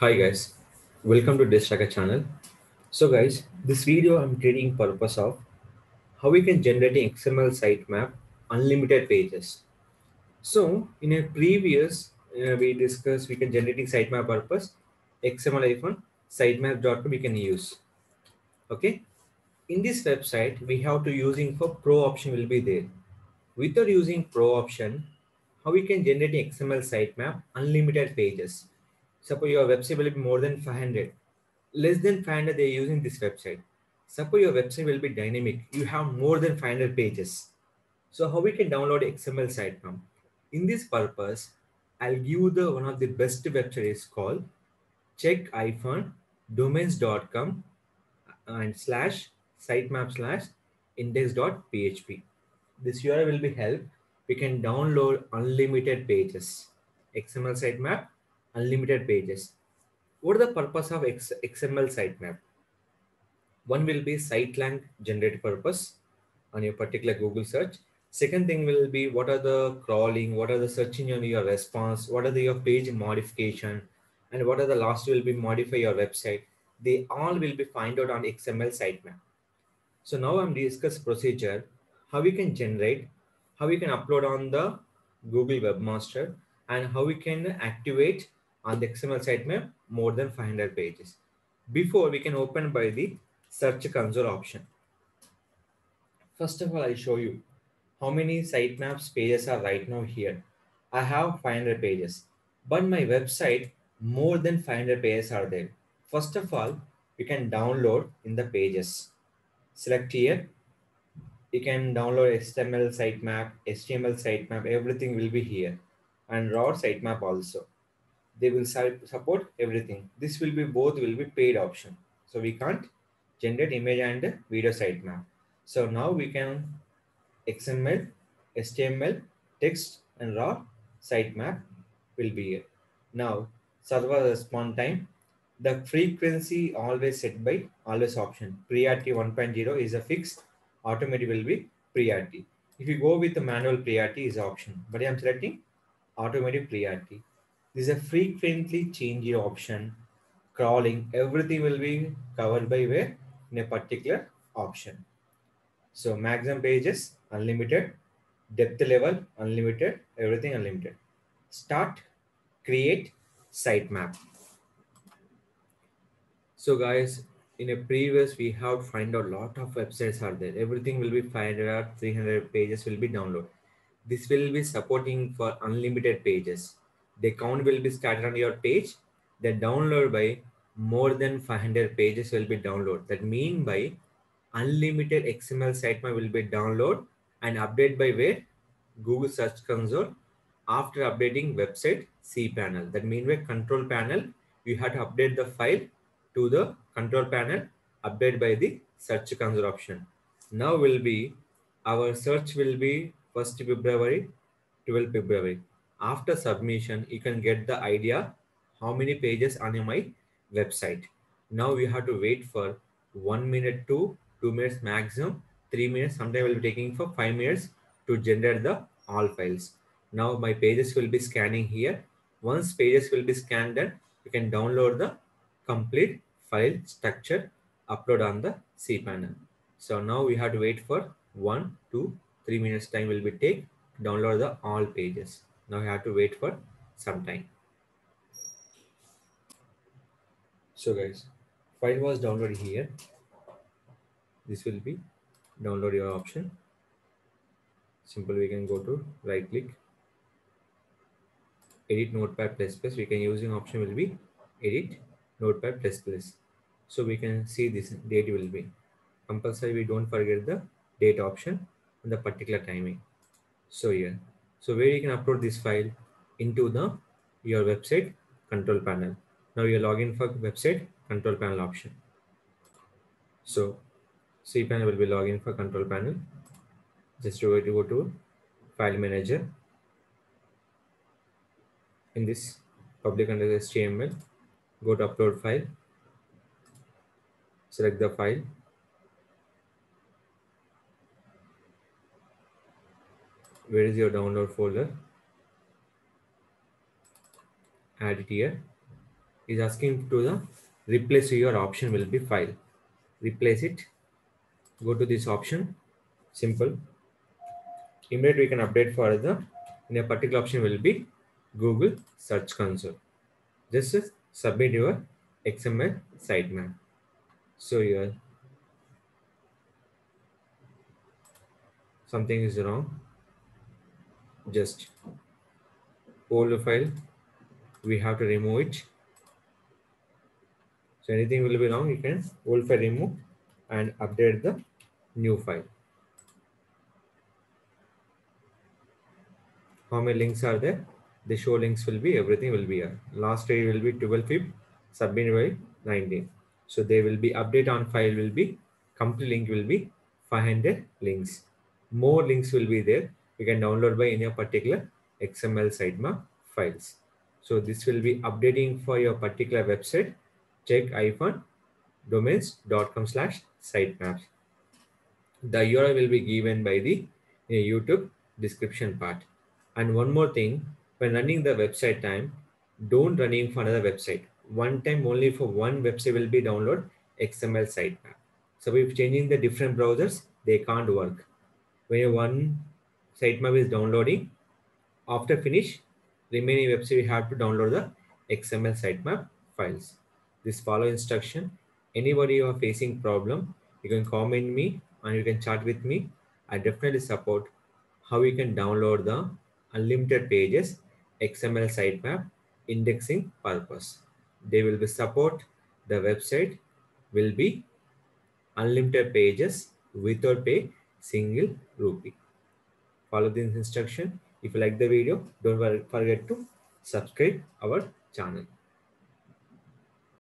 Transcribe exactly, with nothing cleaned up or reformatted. Hi guys, welcome to DevShaka channel. So guys, this video I'm creating purpose of how we can generate an X M L sitemap unlimited pages. So in a previous uh, we discussed we can generating sitemap purpose x m l dash sitemap dot com we can use. Okay, in this website we have to using for pro option will be there. Without using pro option, how we can generate an X M L sitemap unlimited pages. Suppose your website will be more than five hundred, less than five hundred they're using this website. Suppose your website will be dynamic, you have more than five hundred pages. So how we can download X M L sitemap? In this purpose, I'll give you the one of the best website is called check hyphen domains dot com and slash sitemap slash index dot p h p. This U R L will be help. We can download unlimited pages, X M L sitemap, unlimited pages. What is the purpose of X M L sitemap? One will be site length generate purpose on your particular Google search. Second thing will be what are the crawling, what are the searching on your response, what are the your page modification, and what are the last will be modify your website. They all will be find out on X M L sitemap. So now I'm discuss procedure, how we can generate, how we can upload on the Google Webmaster, and how we can activate on the X M L sitemap more than five hundred pages. Before we can open by the Search Console option. First of all, I show you how many sitemaps pages are right now here. I have five hundred pages, but my website more than five hundred pages are there. First of all, we can download in the pages. Select here. You can download H T M L sitemap, H T M L sitemap, everything will be here, and raw sitemap also. They will support everything. This will be both will be paid option. So we can't generate image and video sitemap. So now we can X M L, H T M L, text and raw sitemap will be here. Now server response time, the frequency always set by always option. Priority one point zero is a fixed, automatic will be priority. If you go with the manual priority is option, but I am selecting automatic priority. This is a frequently change your option. Crawling, everything will be covered by where in a particular option. So maximum pages unlimited, depth level unlimited, everything unlimited. Start, create sitemap. So guys, in a previous we have find out lot of websites are there. Everything will be five hundred, three hundred pages will be downloaded. This will be supporting for unlimited pages. The count will be started on your page. The download by more than five hundred pages will be downloaded. That mean by unlimited X M L sitemap will be download and update by where? Google Search Console. After updating website cPanel. That mean by control panel, you have to update the file to the control panel, update by the Search Console option. Now will be, our search will be first February, twelfth February. After submission, you can get the idea how many pages are on my website. Now we have to wait for one minute to two minutes maximum, three minutes. Sometimes will be taking for five minutes to generate the all files. Now my pages will be scanning here. Once pages will be scanned, then you can download the complete file structure, upload on the cPanel. So now we have to wait for one, two, three minutes time will be take to download the all pages. Now you have to wait for some time. So guys, file was downloaded here. This will be download your option. Simple, we can go to right click, edit Notepad plus plus. We can using option will be edit Notepad plus plus. So we can see this date will be compulsory. We don't forget the date option. The particular timing. So here, so where you can upload this file into the your website control panel. Now you log in for website control panel option. So cPanel will be login for control panel. Just to go to file manager. In this public under H T M L, go to upload file. Select the file. Where is your download folder? Add it here. is asking to the replace your option will be file. Replace it. Go to this option. Simple. Immediately we can update for the in a particular option will be Google Search Console. Just submit your X M L sitemap. So your something is wrong. Just hold the file. We have to remove it. So anything will be wrong, you can hold file remove and update the new file. How many links are there? The show links will be, everything will be here. Last day will be twelve fifth, submitted by nineteenth. So they will be update on file will be, complete link will be five hundred links. More links will be there. You can download by any particular X M L sitemap files. So this will be updating for your particular website. check hyphen domains dot com slash sitemaps. The U R L will be given by the YouTube description part. And one more thing, when running the website time, don't running for another website. One time only for one website will be download X M L sitemap. So if changing the different browsers, they can't work. When one sitemap is downloading, after finish, remaining website we have to download the X M L sitemap files. This follow instruction. Anybody who are facing problem, you can comment me and you can chat with me. I definitely support how you can download the unlimited pages, X M L sitemap, indexing purpose. They will be support the website will be unlimited pages without pay single rupee. Follow this instruction. If you like the video, don't forget to subscribe our channel.